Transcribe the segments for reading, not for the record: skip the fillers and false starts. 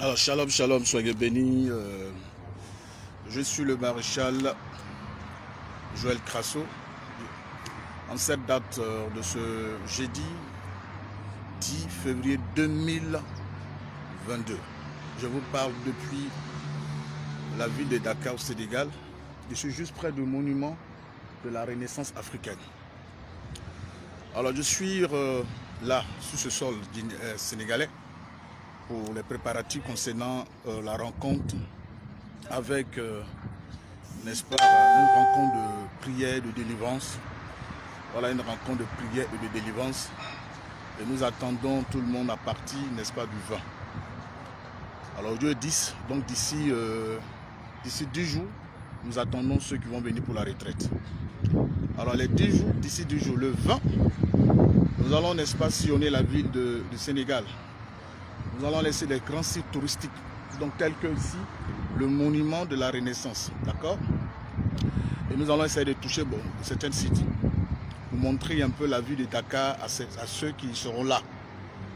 Alors, shalom, shalom, soyez bénis. Je suis le maréchal Joël Krasso. En cette date de ce jeudi 10 février 2022, je vous parle depuis la ville de Dakar au Sénégal. Je suis juste près du monument de la Renaissance africaine. Alors, je suis là, sur ce sol sénégalais, pour les préparatifs concernant la rencontre avec, n'est-ce pas, une rencontre de prière et de délivrance. Voilà, une rencontre de prière et de délivrance. Et nous attendons tout le monde à partir, n'est-ce pas, du 20. Alors, aujourd'hui est 10, donc d'ici 10 jours, nous attendons ceux qui vont venir pour la retraite. Alors, les 10 jours, d'ici 10 jours, le 20, nous allons, n'est-ce pas, sillonner la ville du Sénégal. Nous allons laisser les grands sites touristiques, donc tels que ici, le monument de la Renaissance, d'accord? Et nous allons essayer de toucher, bon, certaines cités, pour montrer un peu la vue de Dakar à ceux qui seront là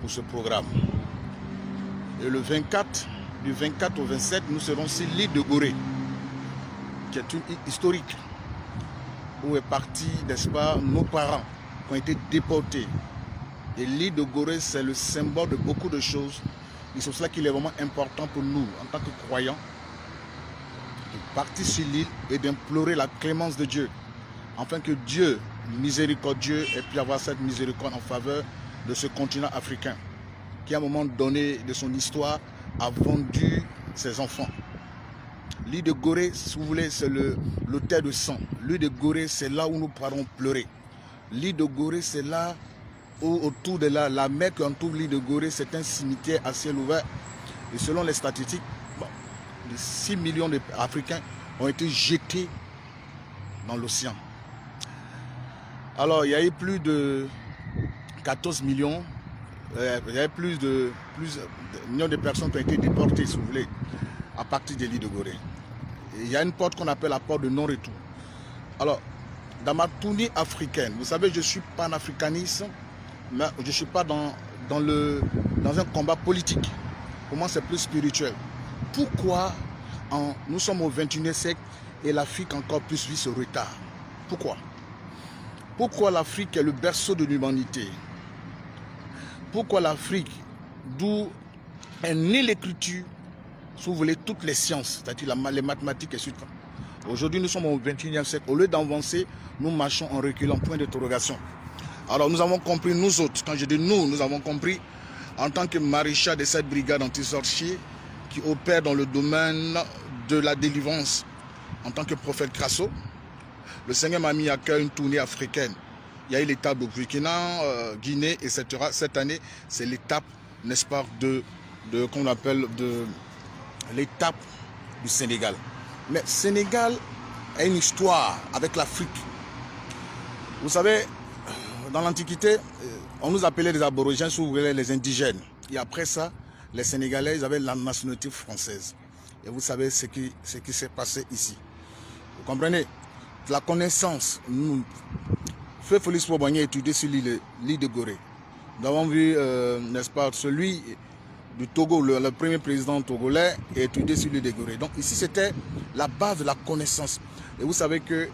pour ce programme. Et le 24, du 24 au 27, nous serons sur l'île de Gorée, qui est une île historique, où est parti, n'est-ce pas, nos parents qui ont été déportés. Et l'île de Gorée, c'est le symbole de beaucoup de choses. Et c'est pour cela qu'il est vraiment important pour nous, en tant que croyants, de partir sur l'île et d'implorer la clémence de Dieu, afin que Dieu, miséricordieux, ait pu avoir cette miséricorde en faveur de ce continent africain, qui à un moment donné de son histoire a vendu ses enfants. L'île de Gorée, si vous voulez, c'est l'autel de sang. L'île de Gorée, c'est là où nous pourrons pleurer. L'île de Gorée, c'est là... Autour de la mer qu'on trouve l'île de Gorée, c'est un cimetière à ciel ouvert. Et selon les statistiques, bon, les 6 millions d'Africains ont été jetés dans l'océan. Alors, il y a eu plus de 14 millions, il y a eu plus de millions de personnes qui ont été déportées, si vous voulez, à partir de l'île de Gorée. Et il y a une porte qu'on appelle la porte de non-retour. Alors, dans ma tournée africaine, vous savez, je suis panafricaniste. Mais je ne suis pas dans un combat politique. Pour moi, c'est plus spirituel. Pourquoi nous sommes au 21e siècle et l'Afrique encore plus vit ce retard? Pourquoi? Pourquoi l'Afrique est le berceau de l'humanité? Pourquoi l'Afrique, d'où est née l'écriture, si vous voulez, toutes les sciences, c'est-à-dire les mathématiques et suite. Aujourd'hui, nous sommes au 21e siècle. Au lieu d'avancer, nous marchons en reculant, point d'interrogation. Alors nous avons compris, nous autres, quand je dis nous, nous avons compris en tant que maréchal de cette brigade anti-sorcier qui opère dans le domaine de la délivrance en tant que prophète Krasso. Le Seigneur m'a mis à cœur une tournée africaine. Il y a eu l'étape de Burkina, Guinée, etc. Cette année, c'est l'étape, n'est-ce pas, qu'on appelle l'étape du Sénégal. Mais Sénégal a une histoire avec l'Afrique. Vous savez, dans l'Antiquité, on nous appelait les aborigènes, si vous voulez, les indigènes. Et après ça, les Sénégalais, ils avaient la nationalité française. Et vous savez ce qui s'est passé ici. Vous comprenez? La connaissance, nous. Félix Houphouët-Boigny a étudié sur l'île de Gorée. Nous avons vu, n'est-ce pas, celui du Togo, le premier président togolais, a étudié sur l'île de Gorée. Donc ici, c'était la base de la connaissance. Et vous savez que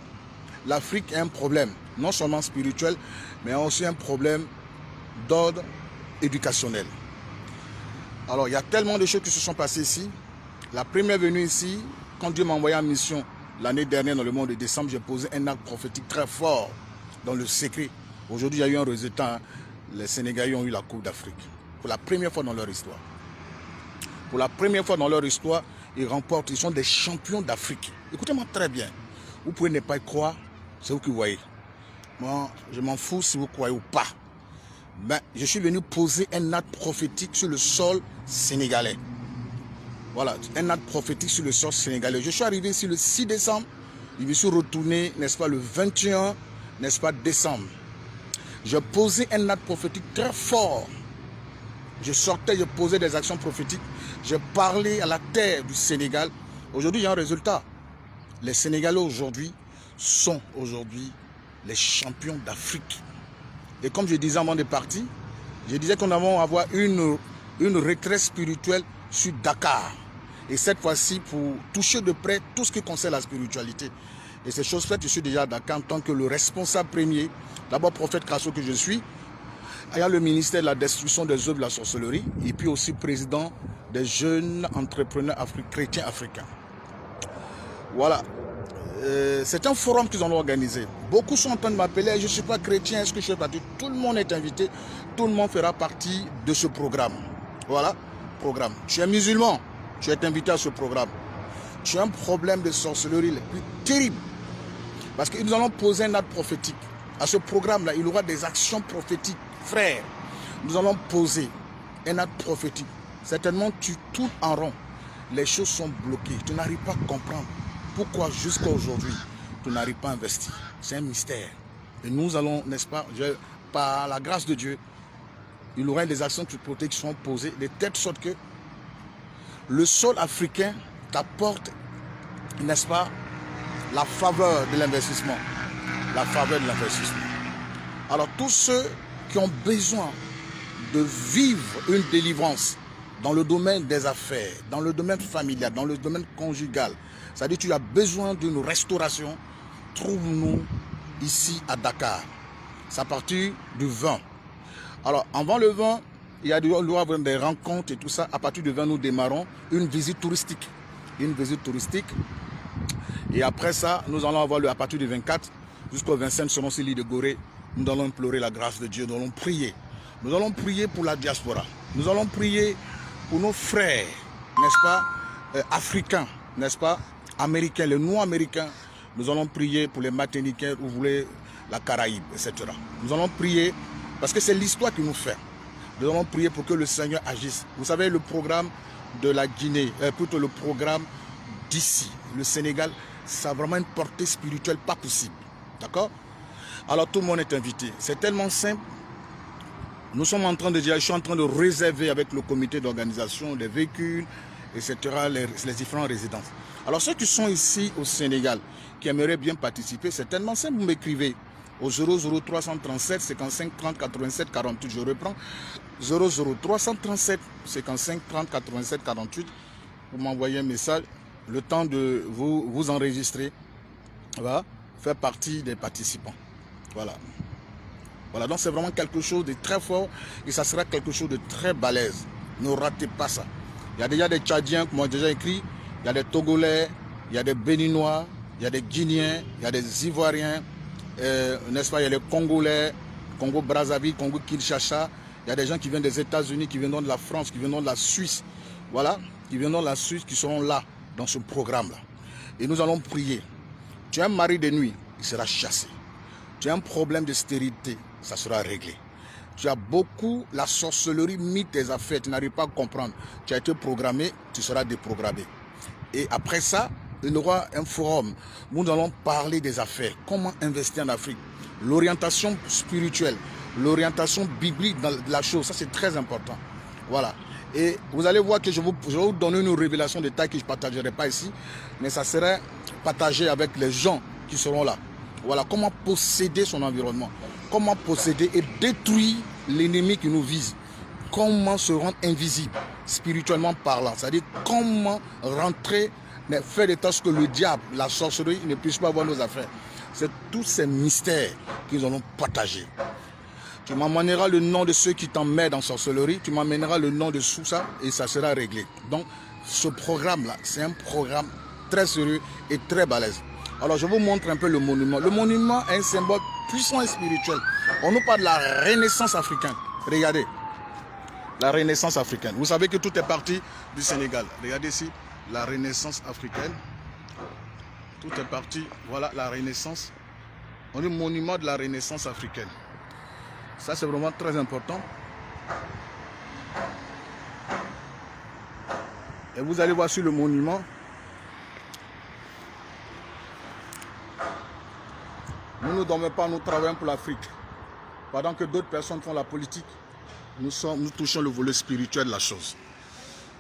l'Afrique a un problème, non seulement spirituel, mais aussi un problème d'ordre éducationnel. Alors, il y a tellement de choses qui se sont passées ici. La première venue ici, quand Dieu m'a envoyé en mission l'année dernière dans le mois de décembre, j'ai posé un acte prophétique très fort dans le secret. Aujourd'hui, il y a eu un résultat. Hein. Les Sénégalais ont eu la Coupe d'Afrique. Pour la première fois dans leur histoire. Pour la première fois dans leur histoire, ils remportent, ils sont des champions d'Afrique. Écoutez-moi très bien. Vous pouvez ne pas y croire, c'est vous qui voyez. Moi, je m'en fous si vous croyez ou pas. Mais je suis venu poser un acte prophétique sur le sol sénégalais. Voilà, un acte prophétique sur le sol sénégalais. Je suis arrivé ici le 6 décembre. Je me suis retourné, n'est-ce pas, le 21, n'est-ce pas, décembre. J'ai posé un acte prophétique très fort. Je sortais, je posais des actions prophétiques. J'ai parlé à la terre du Sénégal. Aujourd'hui, il y a un résultat. Les Sénégalais aujourd'hui sont aujourd'hui les champions d'Afrique. Et comme je disais avant de partir, je disais qu'on allait avoir une retraite spirituelle sur Dakar. Et cette fois-ci, pour toucher de près tout ce qui concerne la spiritualité. Et ces choses faites, je suis déjà à Dakar en tant que le responsable premier, d'abord prophète Krasso que je suis. Il y a le ministère de la destruction des œuvres de la sorcellerie et puis aussi président des jeunes entrepreneurs chrétiens africains. Voilà. C'est un forum qu'ils ont organisé. Beaucoup sont en train de m'appeler, je ne suis pas chrétien, est-ce que je fais partie? Tout le monde est invité, tout le monde fera partie de ce programme. Voilà, programme. Tu es musulman, tu es invité à ce programme. Tu as un problème de sorcellerie le plus terrible. Parce que nous allons poser un acte prophétique. À ce programme-là, il y aura des actions prophétiques. Frère, nous allons poser un acte prophétique. Certainement, tu tournes en rond. Les choses sont bloquées. Tu n'arrives pas à comprendre pourquoi jusqu'à aujourd'hui, tu n'arrives pas à investir. C'est un mystère. Et nous allons, n'est-ce pas, par la grâce de Dieu, il y aura des actions prophétiques qui sont posées de telle sorte que le sol africain t'apporte, n'est-ce pas, la faveur de l'investissement. La faveur de l'investissement. Alors, tous ceux qui ont besoin de vivre une délivrance dans le domaine des affaires, dans le domaine familial, dans le domaine conjugal, c'est-à-dire tu as besoin d'une restauration, trouve-nous ici à Dakar. C'est à partir du 20. Alors, avant le 20, il y a des rencontres et tout ça. À partir du 20, nous démarrons une visite touristique. Une visite touristique. Et après ça, nous allons avoir, à partir du 24, jusqu'au 25, selon ces lits de Gorée, nous allons implorer la grâce de Dieu, nous allons prier. Nous allons prier pour la diaspora. Nous allons prier pour nos frères, n'est-ce pas, africains, n'est-ce pas, américains, les non-américains. Nous allons prier pour les Martiniquais, vous voulez, la Caraïbe, etc. Nous allons prier, parce que c'est l'histoire qui nous fait. Nous allons prier pour que le Seigneur agisse. Vous savez, le programme de la Guinée, plutôt le programme d'ici, le Sénégal, ça a vraiment une portée spirituelle pas possible. D'accord? Alors tout le monde est invité. C'est tellement simple. Nous sommes en train de dire, je suis en train de réserver avec le comité d'organisation les véhicules, etc., les différentes résidences. Alors ceux qui sont ici au Sénégal, qui aimeraient bien participer, c'est tellement simple. Vous m'écrivez au 00337 55 30 87 48. Je reprends 00337 55 30 87 48. Vous m'envoyez un message. Le temps de vous enregistrer. Voilà. Faire partie des participants. Voilà. Voilà, donc c'est vraiment quelque chose de très fort et ça sera quelque chose de très balèze. Ne ratez pas ça. Il y a déjà des Tchadiens qui m'ont déjà écrit, il y a des Togolais, il y a des Béninois, il y a des Guinéens, il y a des Ivoiriens, n'est-ce pas, il y a les Congolais, Congo Brazzaville, Congo Kinshasa, il y a des gens qui viennent des États-Unis, qui viennent de la France, qui viennent de la Suisse, voilà, qui viennent de la Suisse, qui seront là, dans ce programme-là. Et nous allons prier. Tu as un mari de nuit, il sera chassé. Tu as un problème de stérilité, ça sera réglé. Tu as beaucoup, la sorcellerie mis tes affaires, tu n'arrives pas à comprendre. Tu as été programmé, tu seras déprogrammé. Et après ça, il y aura un forum où nous allons parler des affaires. Comment investir en Afrique? L'orientation spirituelle, l'orientation biblique de la chose, ça c'est très important. Voilà. Et vous allez voir que je vais vous donner une révélation de taille que je ne partagerai pas ici, mais ça serait partagé avec les gens qui seront là. Voilà, comment posséder son environnement, comment posséder et détruire l'ennemi qui nous vise, comment se rendre invisible, spirituellement parlant, c'est-à-dire comment rentrer, faire de telle sorte que le diable, la sorcellerie ne puisse pas voir nos affaires. C'est tous ces mystères que nous allons partager. Tu m'amèneras le nom de ceux qui t'emmènent en sorcellerie, tu m'amèneras le nom de tout ça et ça sera réglé. Donc, ce programme-là, c'est un programme très sérieux et très balèze. Alors, je vous montre un peu le monument. Le monument est un symbole puissant et spirituel. On nous parle de la Renaissance africaine. Regardez, la Renaissance africaine. Vous savez que tout est parti du Sénégal. Regardez ici, la Renaissance africaine. Tout est parti, voilà la Renaissance. On est monument de la Renaissance africaine. Ça, c'est vraiment très important. Et vous allez voir sur le monument. Nous ne dormons pas, nous travaillons pour l'Afrique. Pendant que d'autres personnes font la politique, nous touchons le volet spirituel de la chose.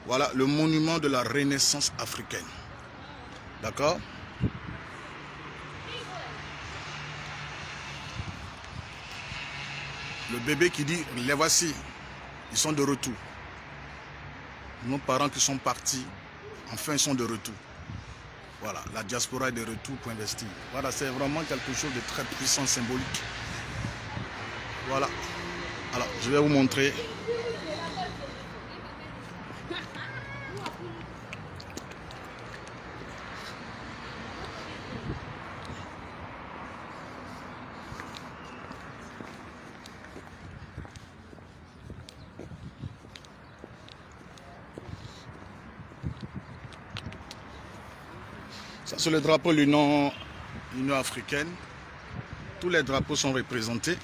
Voilà le monument de la Renaissance africaine. D'accord ? Le bébé qui dit, les voici, ils sont de retour. nos parents qui sont partis, enfin ils sont de retour. Voilà, la diaspora est de retour pour investir. Voilà, c'est vraiment quelque chose de très puissant, symbolique. Voilà. Alors, je vais vous montrer. Sur le drapeau de l'Union africaine, tous les drapeaux sont représentés.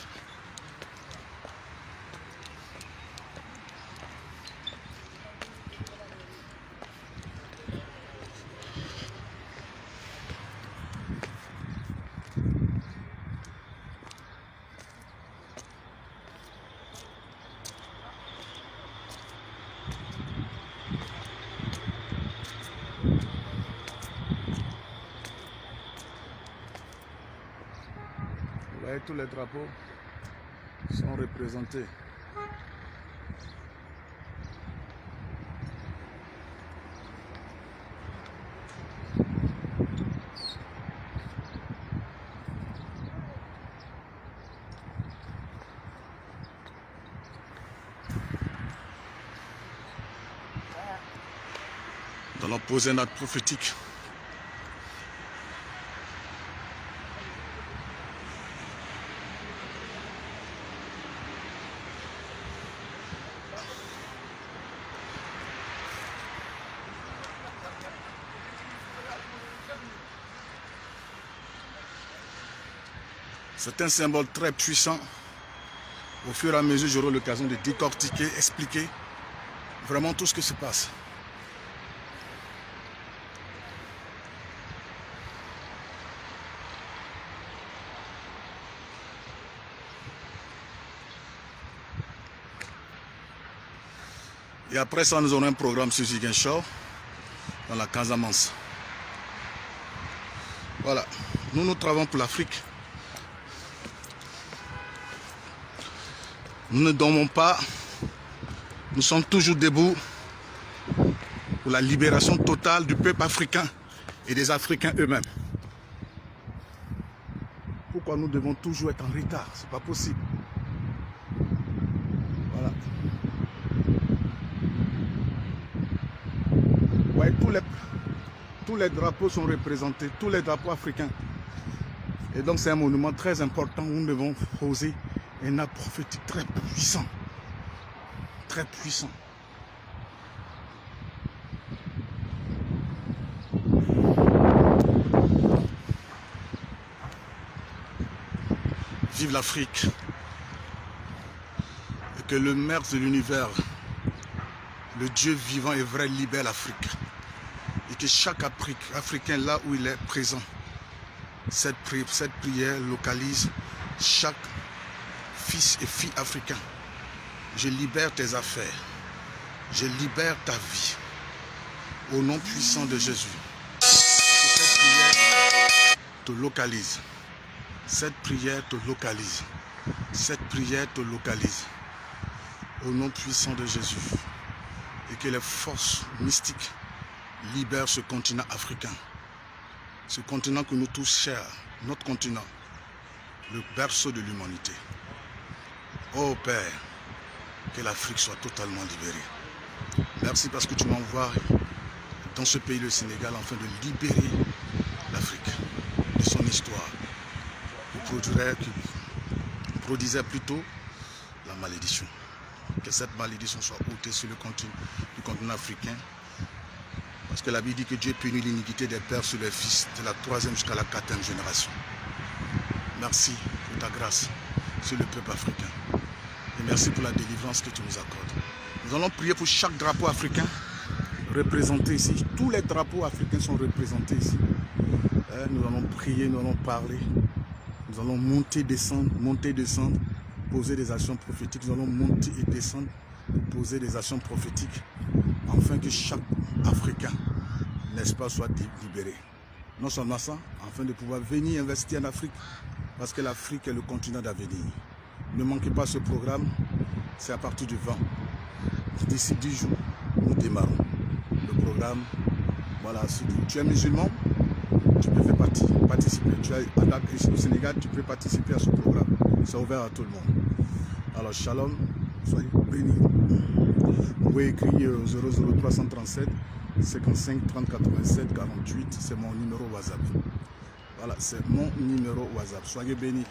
Tous les drapeaux sont représentés. Nous allons poser notre prophétique. C'est un symbole très puissant. Au fur et à mesure, j'aurai l'occasion de décortiquer, expliquer vraiment tout ce qui se passe. Et après ça, nous aurons un programme sur Ziguinchor, dans la Casamance. Voilà, nous travaillons pour l'Afrique. Nous ne dormons pas, nous sommes toujours debout pour la libération totale du peuple africain et des Africains eux-mêmes. Pourquoi nous devons toujours être en retard? C'est pas possible. Voilà. Ouais, tous les drapeaux sont représentés, tous les drapeaux africains. Et donc c'est un monument très important où nous devons poser un acte prophétique très puissant. Très puissant. Vive l'Afrique. Et que le maire de l'univers, le Dieu vivant et vrai, libère l'Afrique. Et que chaque Africain, là où il est présent, cette prière localise chaque fils et filles africains. Je libère tes affaires. Je libère ta vie. Au nom puissant de Jésus. Cette prière te localise. Cette prière te localise. Cette prière te localise. Au nom puissant de Jésus. Et que les forces mystiques libèrent ce continent africain. Ce continent que nous tous chers. Notre continent. Le berceau de l'humanité. Oh Père, que l'Afrique soit totalement libérée. Merci parce que tu m'envoies dans ce pays, le Sénégal, afin de libérer l'Afrique de son histoire. Qui produisait plutôt la malédiction. Que cette malédiction soit ôtée sur le continent, du continent africain. Parce que la Bible dit que Dieu punit l'iniquité des pères sur les fils de la 3e jusqu'à la 4e génération. Merci pour ta grâce sur le peuple africain. Et merci pour la délivrance que tu nous accordes. Nous allons prier pour chaque drapeau africain représenté ici. Tous les drapeaux africains sont représentés ici. Nous allons prier, nous allons parler. Nous allons monter, descendre, poser des actions prophétiques. Nous allons monter et descendre, poser des actions prophétiques. Afin que chaque Africain, n'est-ce pas, soit libéré. Non seulement ça, afin de pouvoir venir investir en Afrique. Parce que l'Afrique est le continent d'avenir. Ne manquez pas ce programme, c'est à partir du 20. D'ici 10 jours, nous nous démarrons le programme. Voilà, si tu es musulman, tu peux faire partie, participer. Tu es à Dakar, au Sénégal, tu peux participer à ce programme. C'est ouvert à tout le monde. Alors, shalom, soyez bénis. Vous pouvez écrire au 00337 55 30 87 48. C'est mon numéro WhatsApp. Voilà, c'est mon numéro WhatsApp. Soyez bénis.